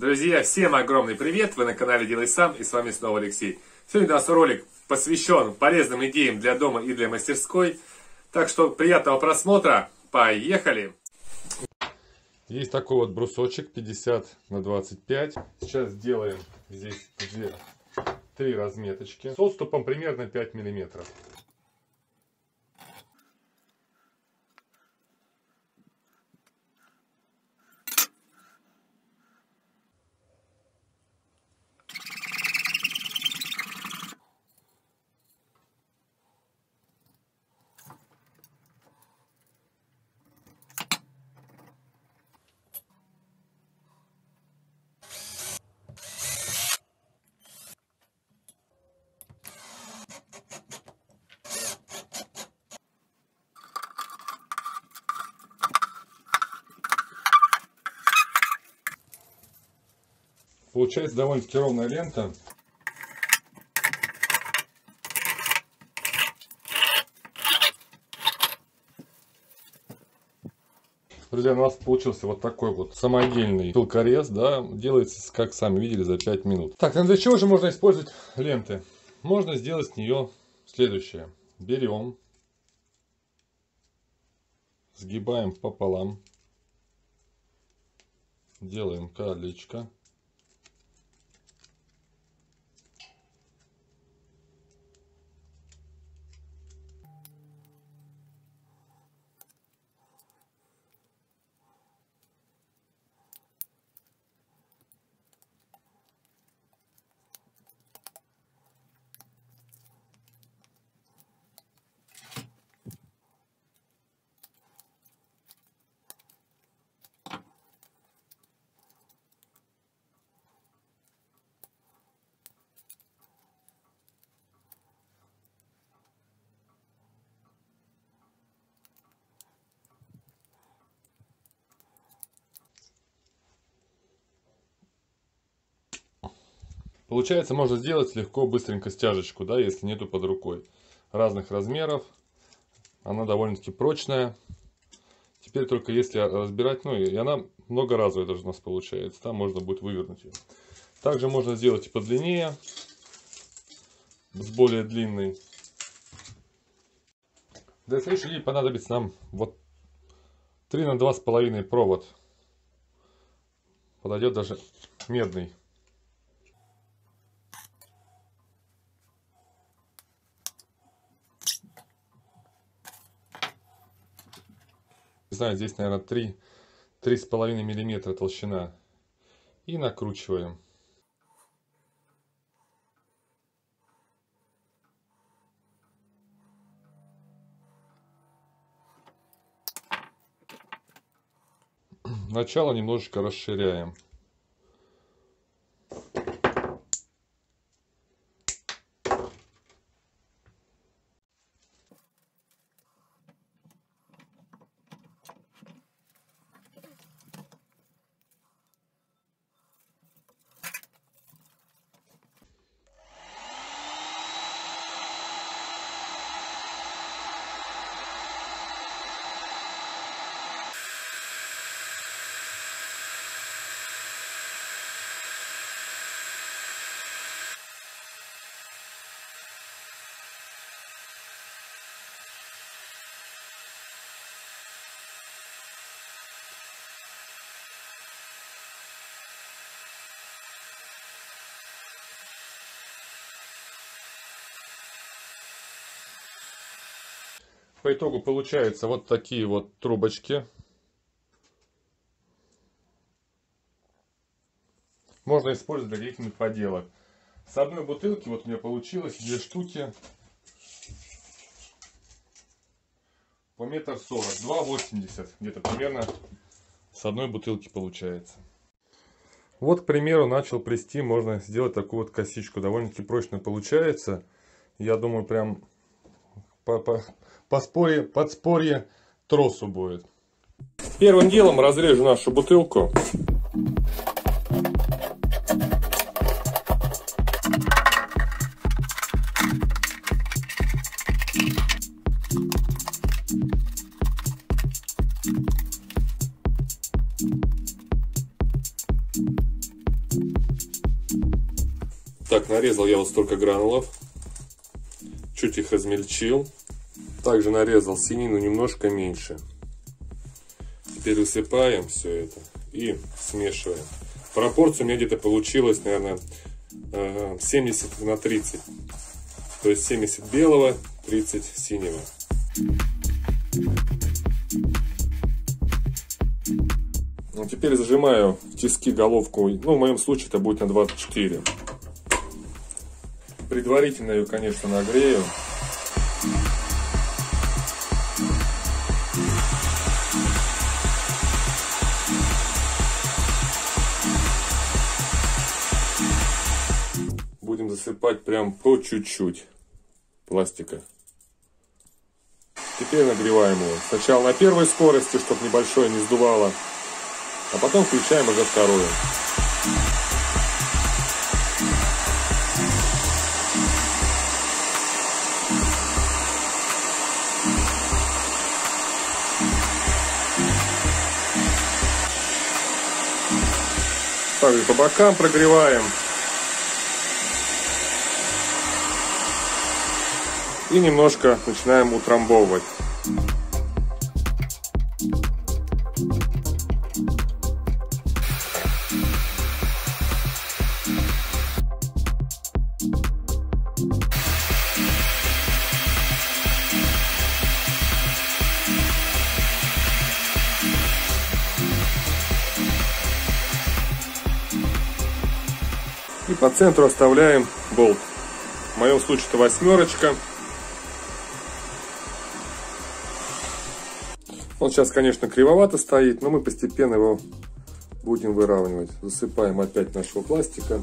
Друзья, всем огромный привет! Вы на канале Делай сам, и с вами снова Алексей. Сегодня у нас ролик посвящен полезным идеям для дома и для мастерской. Так что приятного просмотра, поехали! Есть такой вот брусочек 50 на 25. Сейчас сделаем здесь три разметочки с отступом примерно 5 миллиметров. Получается довольно-таки ровная лента. Друзья, у нас получился вот такой вот самодельный пилкорез, да, делается, как сами видели, за 5 минут. Так, для чего же можно использовать ленты? Можно сделать с нее следующее. Берем, сгибаем пополам, делаем колечко. Получается, можно сделать легко, быстренько стяжечку, да, если нету под рукой. Разных размеров. Она довольно-таки прочная. Теперь только если разбирать, ну и она многоразовая даже у нас получается. Там можно будет вывернуть ее. Также можно сделать и подлиннее, с более длинной. Для следующей идеи понадобится нам вот 3 на 2,5 провод. Подойдет даже медный. Здесь, наверное, 3,5 миллиметра толщина. И накручиваем. Начало немножечко расширяем. По итогу получаются вот такие вот трубочки. Можно использовать для каких-нибудь поделок. С одной бутылки вот у меня получилось 2 штуки по 1,40 м, 2,80 м где-то примерно с одной бутылки получается. Вот, к примеру, начал плести, можно сделать такую вот косичку, довольно-таки прочно получается. Я думаю, прям подспорье тросу будет. Первым делом разрежу нашу бутылку. Так, нарезал я вот столько гранулов. Чуть их измельчил. Также нарезал свинину немножко меньше. Теперь высыпаем все это и смешиваем. Пропорция у меня где-то получилась, наверное, 70 на 30. То есть 70 белого, 30 синего. Ну, теперь зажимаю в тиски головку. Ну, в моем случае это будет на 24. Предварительно ее, конечно, нагрею. Будем засыпать прям по чуть-чуть пластика. Теперь нагреваем его. Сначала на первой скорости, чтобы небольшое не сдувало. А потом включаем уже вторую. Также по бокам прогреваем. И немножко начинаем утрамбовывать. И по центру оставляем болт. В моем случае это 8. Он сейчас, конечно, кривовато стоит, но мы постепенно его будем выравнивать. Засыпаем опять нашего пластика.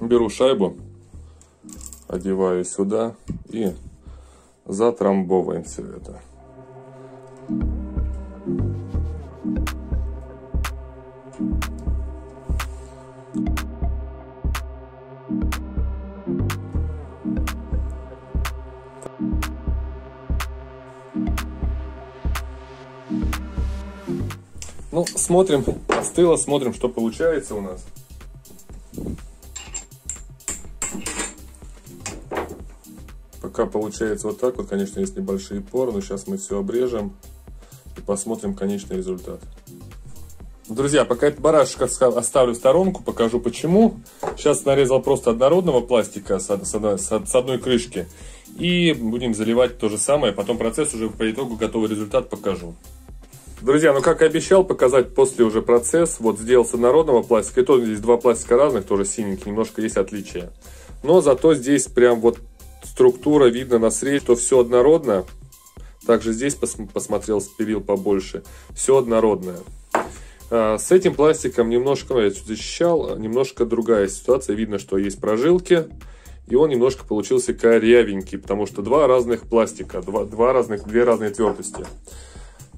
Беру шайбу, одеваю сюда и затрамбовываем все это. Ну, смотрим, остыло, смотрим, что получается у нас. Пока получается вот так вот, конечно, есть небольшие поры, но сейчас мы все обрежем и посмотрим конечный результат. Друзья, пока этот барашек оставлю в сторонку, покажу почему. Сейчас нарезал просто однородного пластика с одной крышки и будем заливать то же самое, потом процесс уже по итогу готовый результат покажу. Друзья, ну как и обещал, показать после уже процесс. Вот сделал с однородного пластика. И то здесь два пластика разных, тоже синенький, немножко есть отличия. Но зато здесь прям вот структура, видно на срезе, что все однородно. Также здесь посмотрел, спилил побольше. Все однородное. С этим пластиком немножко, ну я чуть защищал, немножко другая ситуация. Видно, что есть прожилки. И он немножко получился корявенький, потому что два разных пластика, две разные твердости.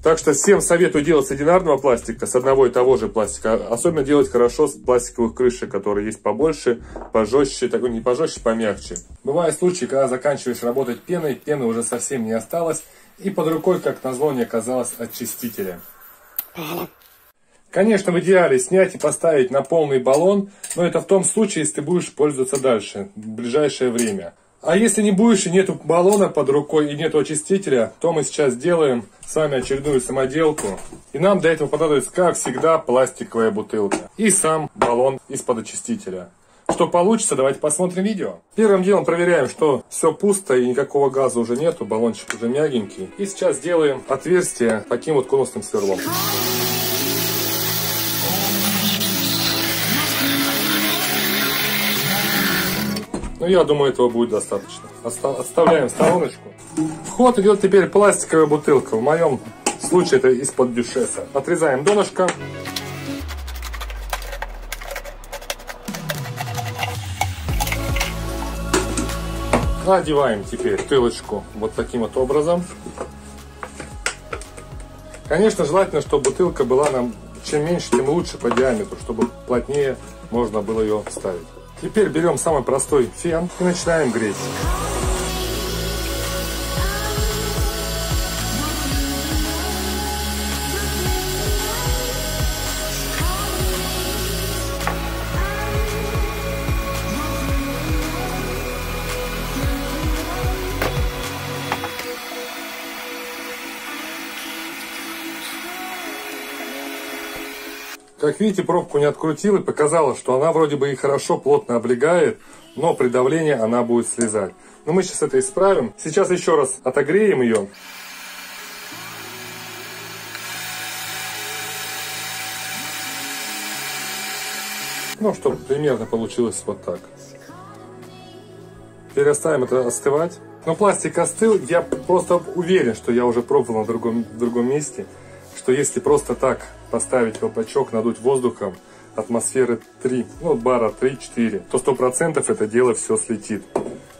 Так что всем советую делать с одинарного пластика, с одного и того же пластика. Особенно делать хорошо с пластиковых крышек, которые есть побольше, пожестче, такой не пожестче, помягче. Бывают случаи, когда заканчиваешь работать пеной, пены уже совсем не осталось. И под рукой, как назло, не оказалось очистителя. Конечно, в идеале снять и поставить на полный баллон, но это в том случае, если ты будешь пользоваться дальше, в ближайшее время. А если не будешь и нету баллона под рукой и нету очистителя, то мы сейчас делаем с вами очередную самоделку. И нам для этого понадобится, как всегда, пластиковая бутылка и сам баллон из-под очистителя. Что получится, давайте посмотрим видео. Первым делом проверяем, что все пусто и никакого газа уже нету, баллончик уже мягенький. И сейчас делаем отверстие таким вот конусным сверлом. Ну, я думаю, этого будет достаточно. Оставляем в стороночку. В ход идет теперь пластиковая бутылка. В моем случае это из-под дюшеса. Отрезаем донышко. Надеваем теперь бутылочку вот таким вот образом. Конечно, желательно, чтобы бутылка была нам чем меньше, тем лучше по диаметру, чтобы плотнее можно было ее вставить. Теперь берем самый простой фен и начинаем греть. Как видите, пробку не открутил и показала, что она вроде бы и хорошо плотно облегает, но при давлении она будет слезать. Но мы сейчас это исправим. Сейчас еще раз отогреем ее. Ну, чтобы примерно получилось вот так. Теперь оставим это остывать. Но пластик остыл, я просто уверен, что я уже пробовал на другом месте, что если просто так поставить колпачок, надуть воздухом атмосферы 3, ну бара 3-4, то 100% это дело все слетит.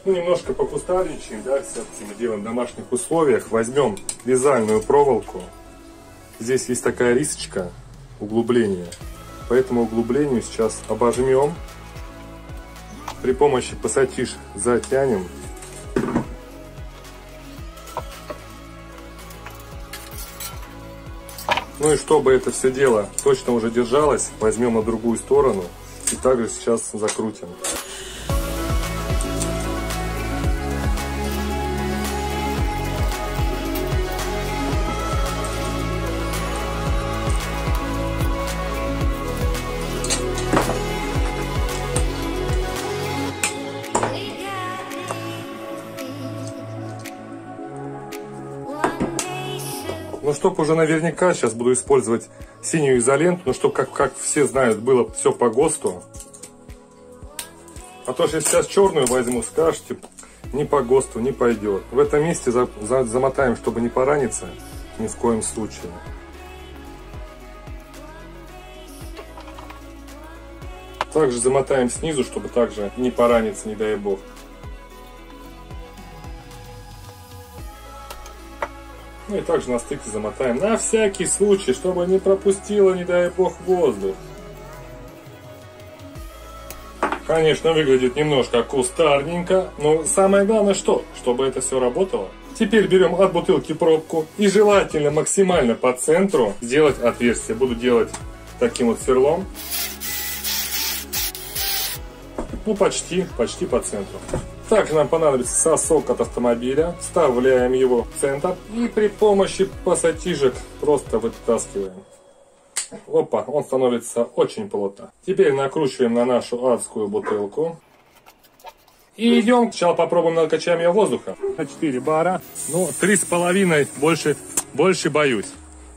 Ну, немножко покустарничаем, да, все-таки мы делаем в домашних условиях. Возьмем вязальную проволоку. Здесь есть такая рисочка, углубление. По этому углублению сейчас обожмем. При помощи пассатижа затянем. Ну и чтобы это все дело точно уже держалось, возьмем на другую сторону и также сейчас закрутим. Ну, чтобы уже наверняка, сейчас буду использовать синюю изоленту, но чтобы, как все знают, было все по ГОСТу. А то, что сейчас черную возьму, скажете, не по ГОСТу не пойдет. В этом месте замотаем, чтобы не пораниться ни в коем случае. Также замотаем снизу, чтобы также не пораниться, не дай бог. Ну и также на стыке замотаем, на всякий случай, чтобы не пропустило, не дай бог, воздух. Конечно, выглядит немножко кустарненько, но самое главное что? Чтобы это все работало. Теперь берем от бутылки пробку и желательно максимально по центру сделать отверстие. Буду делать таким вот сверлом. Ну, почти по центру. Также нам понадобится сосок от автомобиля. Вставляем его в центр и при помощи пассатижек просто вытаскиваем. Опа, он становится очень плотно. Теперь накручиваем на нашу адскую бутылку. И идем, сначала попробуем накачаем ее воздуха. 4 бара, но 3,5 больше боюсь.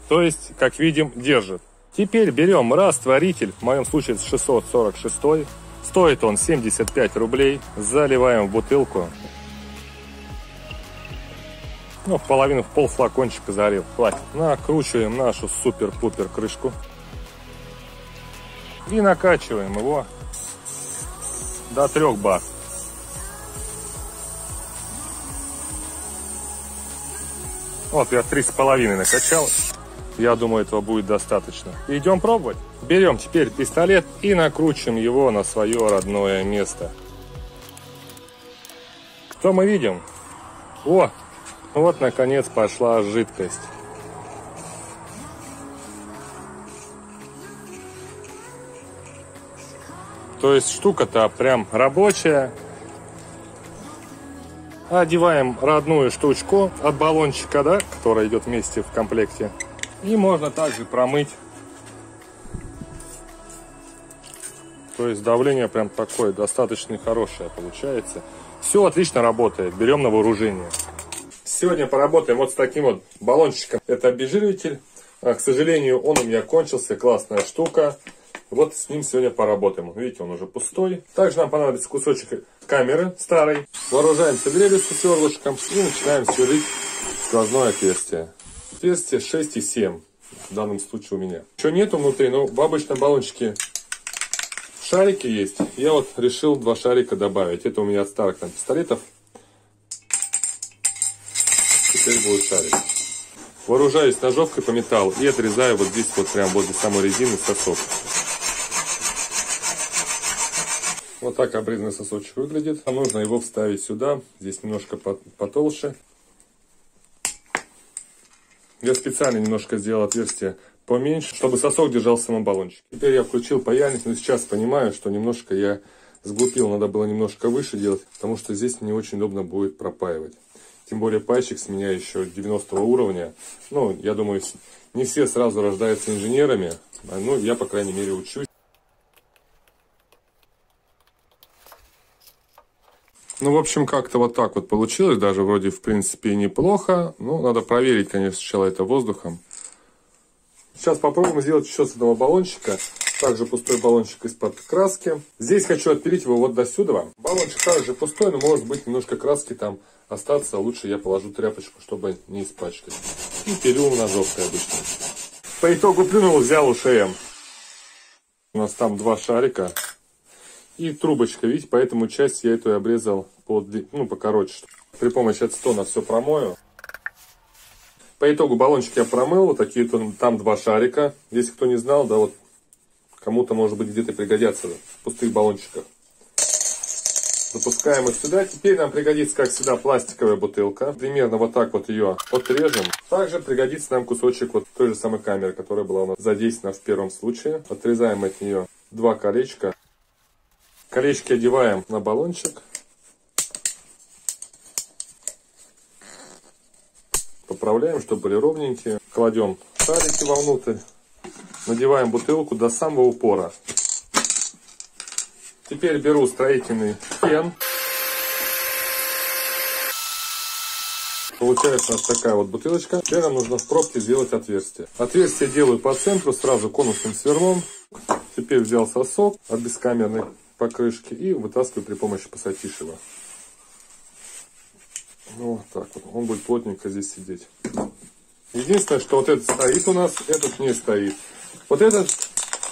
То есть, как видим, держит. Теперь берем растворитель, в моем случае 646. Стоит он 75 рублей. Заливаем в бутылку. Ну, половину, в пол флакончика залил. Хватит. Накручиваем нашу супер-пупер крышку. И накачиваем его до 3 бар. Вот я 3,5 накачал. Я думаю, этого будет достаточно. Идем пробовать. Берем теперь пистолет и накручиваем его на свое родное место. Что мы видим? О, вот наконец пошла жидкость. То есть штука-то прям рабочая. Одеваем родную штучку от баллончика, да, которая идет вместе в комплекте. И можно также промыть. То есть давление прям такое, достаточно хорошее получается. Все отлично работает, берем на вооружение. Сегодня поработаем вот с таким вот баллончиком. Это обезжириватель. К сожалению, он у меня кончился, классная штука. Вот с ним сегодня поработаем. Видите, он уже пустой. Также нам понадобится кусочек камеры старой. Вооружаемся дрелью, сверлышком и начинаем сверлить сквозное отверстие. Отверстие 6,7 в данном случае у меня. Еще нету внутри, но в обычном баллончике шарики есть. Я вот решил 2 шарика добавить. Это у меня от старых там пистолетов. цель будет шарик. Вооружаюсь ножовкой по металлу и отрезаю вот здесь вот прям возле самой резины сосок. Вот так обрезанный сосочек выглядит. Нам нужно его вставить сюда, здесь немножко потолще. Я специально немножко сделал отверстие поменьше, чтобы сосок держался в самом баллончике. Теперь я включил паяльник, но сейчас понимаю, что немножко я сглупил, надо было немножко выше делать, потому что здесь мне очень удобно будет пропаивать. Тем более пайщик с меня еще 90 уровня. Ну, я думаю, не все сразу рождаются инженерами, ну, я, по крайней мере, учусь. Ну, в общем, как-то вот так вот получилось. Даже вроде, в принципе, неплохо. Ну, надо проверить, конечно, сначала это воздухом. Сейчас попробуем сделать еще с одного баллончика. Также пустой баллончик из-под краски. Здесь хочу отпилить его вот до сюда. Баллончик также пустой, но может быть немножко краски там остаться. Лучше я положу тряпочку, чтобы не испачкать. И пилю ножовкой обычно. По итогу плюнул, взял УШМ. У нас там два шарика. И трубочка, видите, поэтому часть я эту и обрезал покороче. При помощи ацетона все промою. По итогу баллончик я промыл, вот такие там два шарика. Если кто не знал, да, вот кому-то, может быть, где-то пригодятся в пустых баллончиках. Запускаем их сюда. Теперь нам пригодится, как всегда, пластиковая бутылка. Примерно вот так вот ее отрежем. Также пригодится нам кусочек вот той же самой камеры, которая была у нас задействована в первом случае. Отрезаем от нее два колечка. Колечки одеваем на баллончик. Поправляем, чтобы были ровненькие. Кладем шарики вовнутрь. Надеваем бутылку до самого упора. Теперь беру строительный фен. Получается у нас такая вот бутылочка. Теперь нам нужно в пробке сделать отверстие. Отверстие делаю по центру, сразу конусным сверлом. Теперь взял сосок от бескамерной покрышки и вытаскиваю при помощи пассатишева. Вот так вот. Он будет плотненько здесь сидеть. Единственное, что вот этот стоит у нас, этот не стоит. Вот этот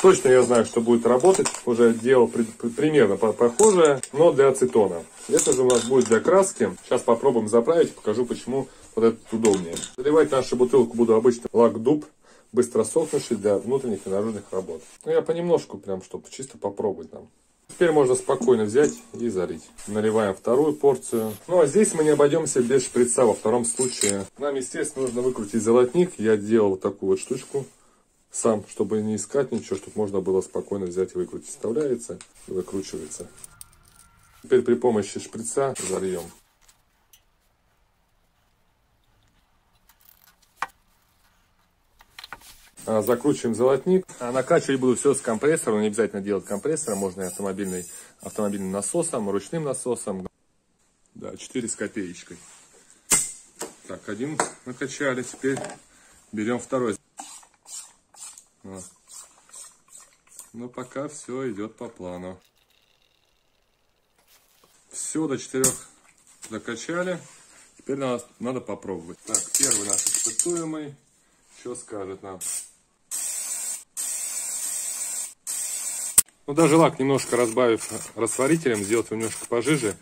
точно я знаю, что будет работать. Уже делал примерно похожее, но для ацетона. Это же у нас будет для краски. Сейчас попробуем заправить, покажу, почему вот этот удобнее. Заливать нашу бутылку буду обычно лак дуб, быстро сохнувший для внутренних и наружных работ. Но я понемножку прям, чтобы чисто попробовать нам. Теперь можно спокойно взять и залить. Наливаем вторую порцию. Ну а здесь мы не обойдемся без шприца во втором случае. Нам, естественно, нужно выкрутить золотник. Я делал вот такую вот штучку сам, чтобы не искать ничего, чтобы можно было спокойно взять и выкрутить. Вставляется и выкручивается. Теперь при помощи шприца зальем. Закручиваем золотник. Накачивать буду все с компрессором. Не обязательно делать компрессор. Можно и автомобильным насосом, ручным насосом. Да, 4 с копеечкой. Так, один накачали. Теперь берем второй. Но пока все идет по плану. Все до 4 докачали. Теперь надо попробовать. Так, первый наш испытуемый. Что скажет нам? Ну, даже лак немножко разбавив растворителем, сделать его немножко пожиже.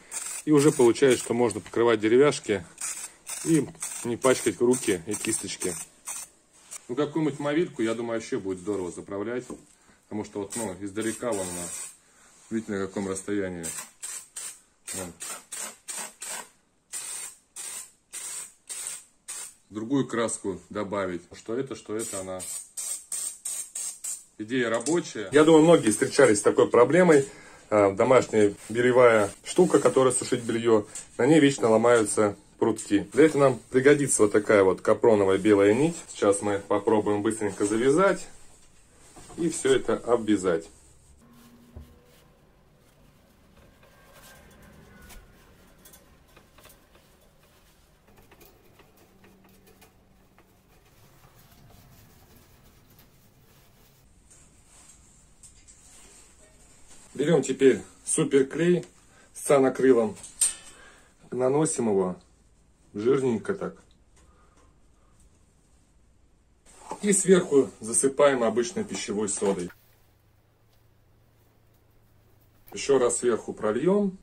И уже получается, что можно покрывать деревяшки и не пачкать руки и кисточки. Ну, какую-нибудь мовильку, я думаю, вообще будет здорово заправлять. Потому что вот, ну, издалека вон она. Видите, на каком расстоянии. Вон. Другую краску добавить. Что это она... Идея рабочая. Я думаю, многие встречались с такой проблемой. Домашняя бельевая штука, которая сушит белье. На ней вечно ломаются прутки. Для этого нам пригодится вот такая вот капроновая белая нить. Сейчас мы попробуем быстренько завязать. И все это обвязать. Берем теперь суперклей с цианокрилом, наносим его жирненько так. И сверху засыпаем обычной пищевой содой. Еще раз сверху прольем.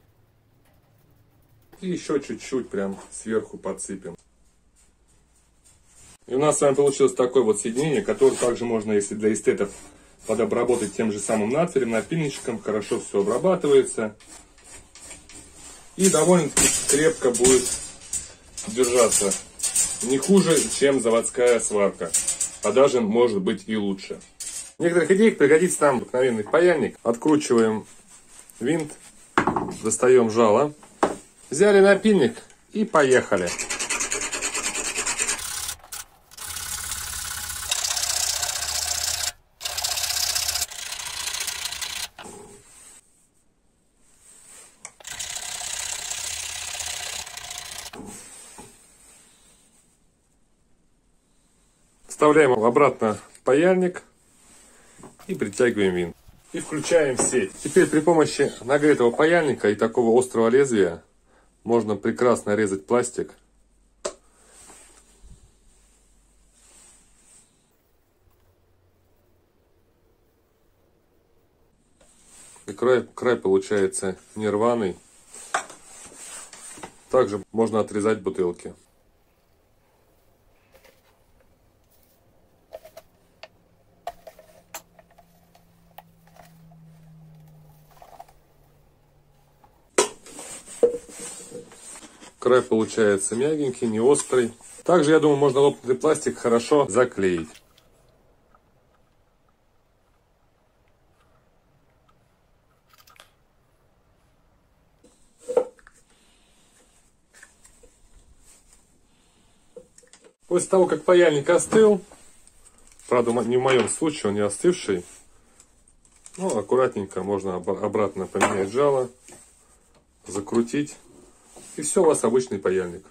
И еще чуть-чуть прям сверху подсыпем. нас с вами получилось такое вот соединение, которое также можно, если для эстетов, подобработать тем же самым надфилем, напильничком. Хорошо все обрабатывается. И довольно-таки крепко будет держаться. Не хуже, чем заводская сварка. А даже, может быть, и лучше. В некоторых идеях пригодится нам обыкновенный паяльник. Откручиваем винт. Достаем жало. Взяли напильник и поехали. Вставляем обратно паяльник и притягиваем винт. И включаем сеть. Теперь при помощи нагретого паяльника и такого острого лезвия можно прекрасно резать пластик. И край получается не рваный. Также можно отрезать бутылки. Край получается мягенький, не острый. Также, я думаю, можно лопнутый пластик хорошо заклеить. После того, как паяльник остыл, правда, не в моем случае, он не остывший, ну, аккуратненько можно обратно поменять жало, закрутить. И все, у вас обычный паяльник.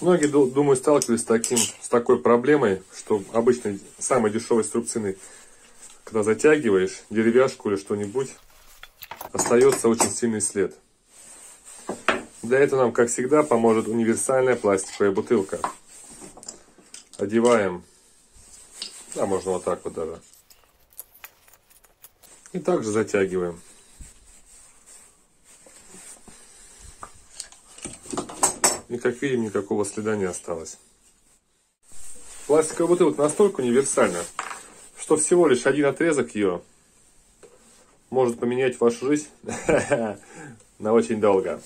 Многие, думаю, сталкивались с такой проблемой, что обычной, самой дешевой струбцины, когда затягиваешь деревяшку или что-нибудь, остается очень сильный след. Для этого нам, как всегда, поможет универсальная пластиковая бутылка. Одеваем, да, можно вот так вот даже. И также затягиваем. И, как видим, никакого следа не осталось. Пластиковая бутылка настолько универсальна, что всего лишь один отрезок ее может поменять вашу жизнь на очень долго.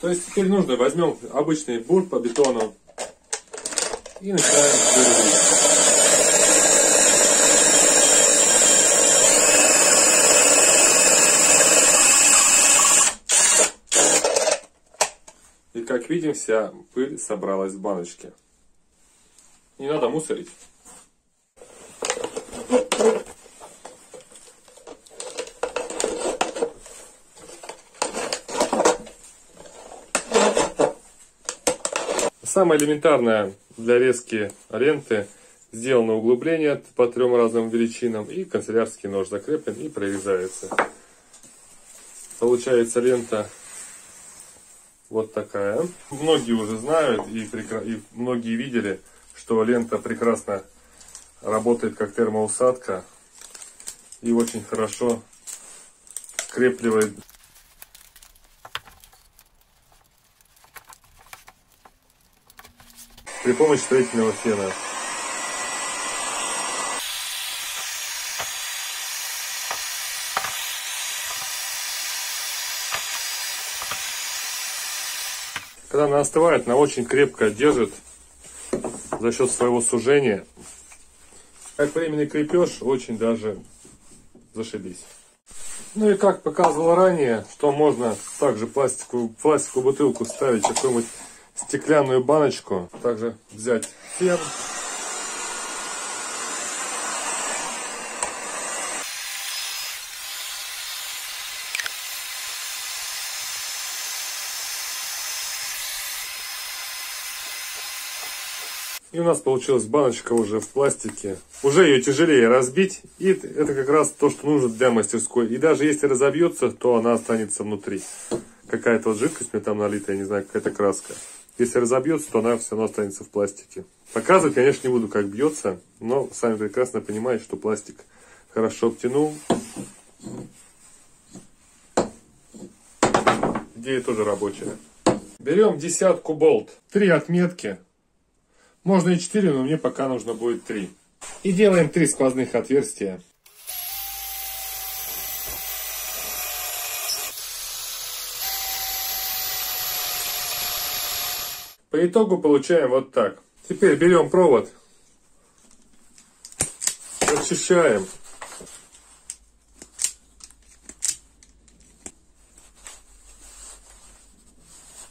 То есть теперь нужно, возьмем обычный бур по бетону и начинаем дырявить. Как видим, вся пыль собралась в баночке. Не надо мусорить. Самое элементарное для резки ленты: сделано углубление по 3 разным величинам, и канцелярский нож закреплен и прорезается. Получается лента вот такая. Многие уже знают и многие видели, что лента прекрасно работает как термоусадка и очень хорошо скрепливает. При помощи строительного фена. Когда она остывает, она очень крепко держит за счет своего сужения. Как временный крепеж, очень даже зашибись. Ну и как показывал ранее, что можно также пластиковую бутылку ставить в какую-нибудь стеклянную баночку. Также взять фен. И у нас получилась баночка уже в пластике. Уже ее тяжелее разбить. И это как раз то, что нужно для мастерской. И даже если разобьется, то она останется внутри. Какая-то вот жидкость мне там налита, я не знаю, какая-то краска. Если разобьется, то она все равно останется в пластике. Показывать, конечно, не буду, как бьется. Но сами прекрасно понимаете, что пластик хорошо обтянул. идея тоже рабочая. Берем 10 болт, 3 отметки, можно и 4, но мне пока нужно будет 3. И делаем 3 сквозных отверстия. По итогу получаем вот так. Теперь берем провод, расчищаем.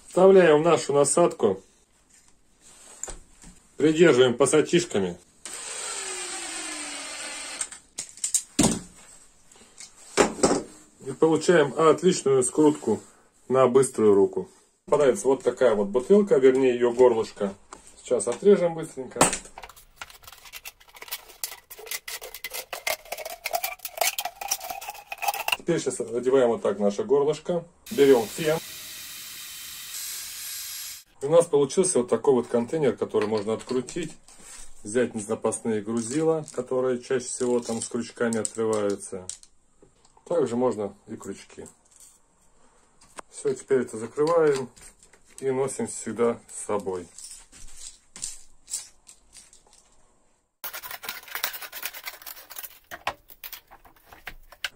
Вставляем в нашу насадку, придерживаем пассатижками. И получаем отличную скрутку на быструю руку. Попадается вот такая вот бутылка, вернее ее горлышко. Сейчас отрежем быстренько. Теперь сейчас одеваем вот так наше горлышко. Берем фен. У нас получился вот такой вот контейнер, который можно открутить, взять незапасные грузила, которые чаще всего там с крючками отрываются. Также можно и крючки. Все, теперь это закрываем и носим всегда с собой.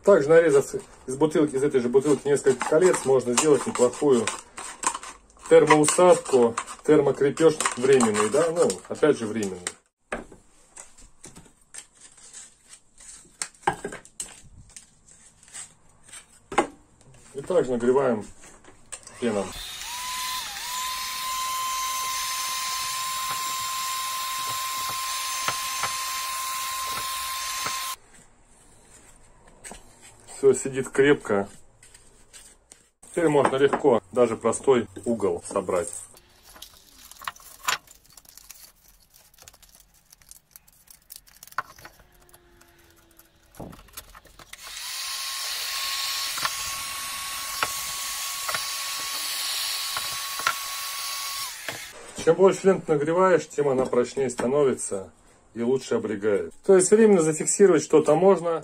Также нарезав из этой же бутылки несколько колец, можно сделать неплохую термоусадку, термокрепеж временный, да, ну, опять же временный. И также нагреваем пеном. Все сидит крепко. Теперь можно легко даже простой угол собрать. Чем больше ленту нагреваешь, тем она прочнее становится и лучше облегает. То есть временно зафиксировать что-то можно.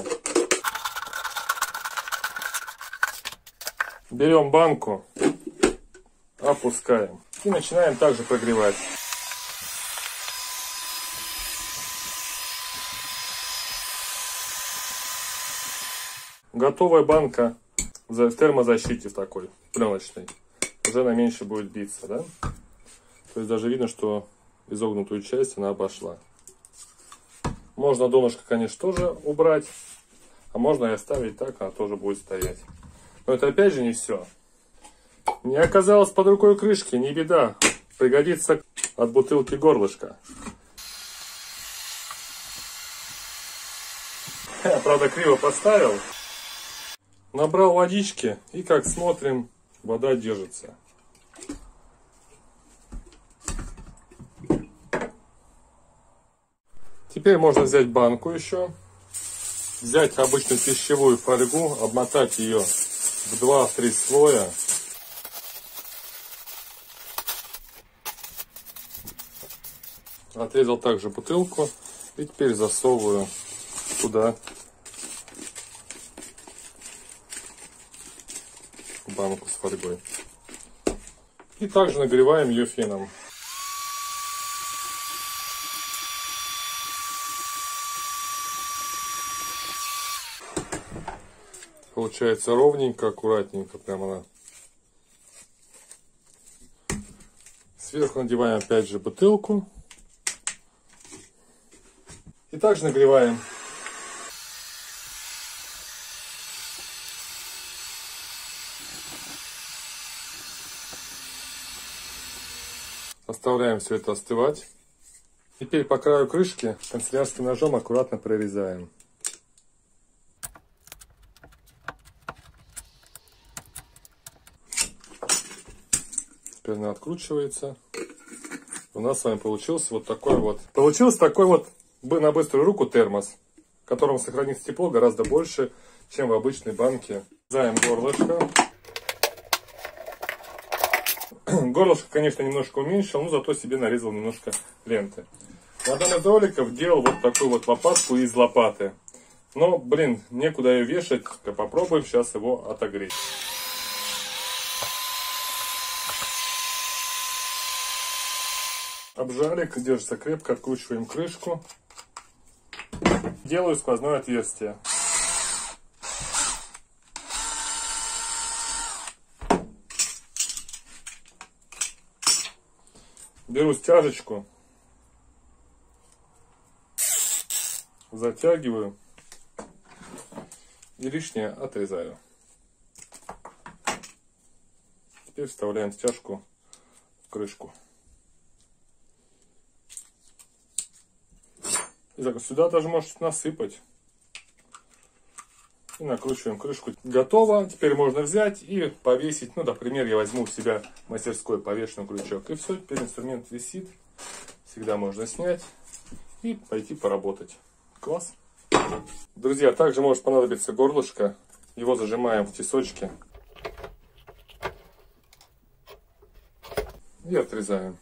Берем банку, опускаем и начинаем также прогревать. Готовая банка в термозащите такой, пленочной. Уже она меньше будет биться, да? То есть даже видно, что изогнутую часть она обошла. Можно донышко, конечно, тоже убрать, а можно и оставить так, она тоже будет стоять. Но это опять же не все. Не оказалось под рукой крышки, не беда. Пригодится от бутылки горлышко. Я, правда, криво поставил. Набрал водички и, как смотрим, вода держится. Теперь можно взять банку еще. Взять обычную пищевую фольгу, обмотать ее в 2-3 слоя. Отрезал также бутылку и теперь засовываю туда банку с фольгой. И также нагреваем ее феном. Получается ровненько, аккуратненько, прям она. Сверху надеваем опять же бутылку. И также нагреваем. Оставляем все это остывать. Теперь по краю крышки канцелярским ножом аккуратно прорезаем. Теперь она откручивается. У нас с вами получился вот такой вот. Получился такой вот на быструю руку термос, в котором сохранится тепло гораздо больше, чем в обычной банке. Вырезаем горлышко. Горлышко, конечно, немножко уменьшил, но зато себе нарезал немножко ленты. На данный ролик делал вот такую вот лопатку из лопаты. Но, блин, некуда ее вешать. Попробуем сейчас его отогреть. обжали, держится крепко, откручиваем крышку. Делаю сквозное отверстие. Беру стяжечку, затягиваю и лишнее отрезаю. Теперь вставляем стяжку в крышку. И сюда даже можете насыпать. И накручиваем крышку. Готово. Теперь можно взять и повесить. Ну, например, я возьму у себя в мастерской повешенный крючок. И все, теперь инструмент висит. Всегда можно снять и пойти поработать. Класс. Друзья, также может понадобиться горлышко. Его зажимаем в тесочке. И отрезаем.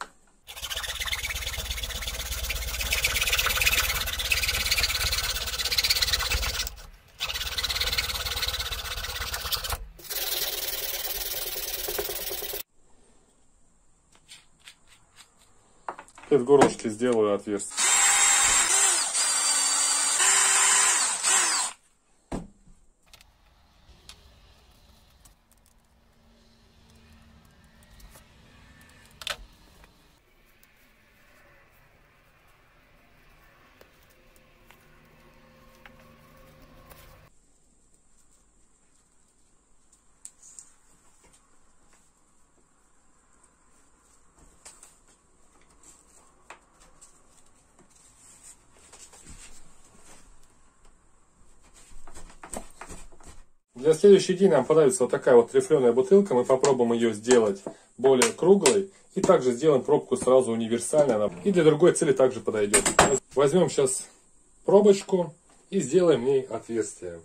В горлышке сделаю отверстие. Для следующей идеи нам понадобится вот такая вот рифленая бутылка. Мы попробуем ее сделать более круглой. И также сделаем пробку сразу универсально. И для другой цели также подойдет. Возьмем сейчас пробочку и сделаем в ней отверстие.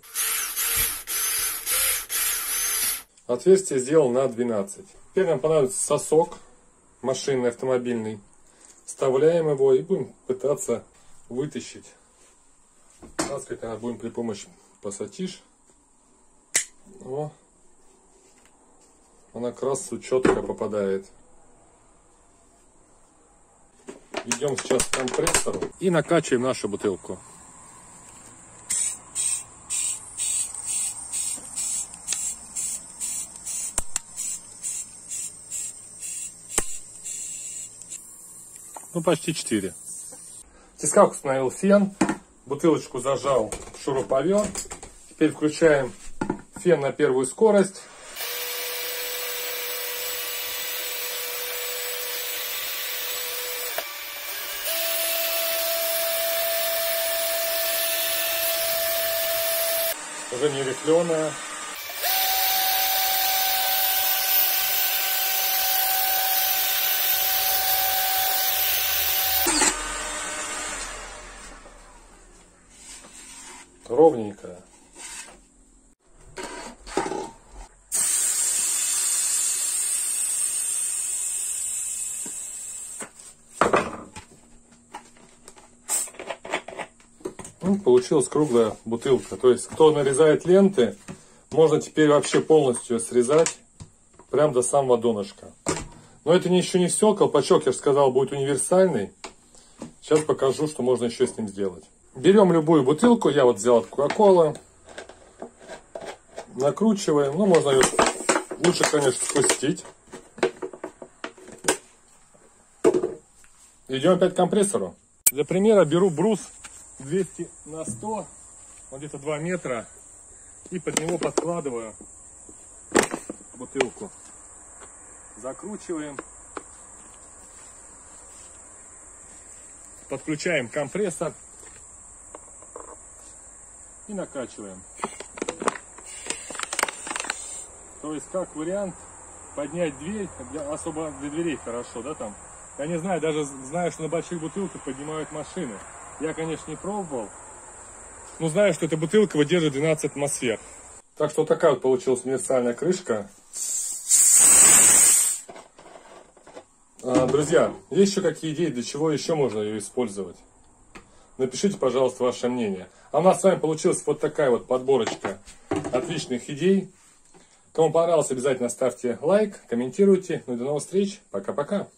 Отверстие сделал на 12. Теперь нам понадобится сосок машинный, автомобильный. Вставляем его и будем пытаться вытащить. Таскать, наверное, будем при помощи пассатижа. О, она красу четко попадает. Идем сейчас к компрессору и накачиваем нашу бутылку. Ну, почти 4. В тисках установил фен, бутылочку зажал в шуруповерт. Теперь включаем фен на первую скорость. Уже не рифленая. Ровненькая. Получилась круглая бутылка. То есть, кто нарезает ленты, можно теперь вообще полностью срезать прям до самого донышка. Но это еще не все. Колпачок, я же сказал, будет универсальный. Сейчас покажу, что можно еще с ним сделать. Берем любую бутылку. Я вот взял от Coca-Cola. Накручиваем. Ну, можно ее лучше, конечно, спустить. Идем опять к компрессору. Для примера беру брус 200 на 100, вот где-то 2 метра, и под него подкладываю бутылку. Закручиваем. Подключаем компрессор и накачиваем. То есть, как вариант, поднять дверь, особо для дверей хорошо, да, там. Я не знаю, даже знаю, что на больших бутылках поднимают машины. Я, конечно, не пробовал, но знаю, что эта бутылка выдержит 12 атмосфер. Так что вот такая вот получилась универсальная крышка. Друзья, есть еще какие идеи, для чего еще можно ее использовать? Напишите, пожалуйста, ваше мнение. А у нас с вами получилась вот такая вот подборочка отличных идей. Кому понравилось, обязательно ставьте лайк, комментируйте. Ну и до новых встреч. Пока-пока.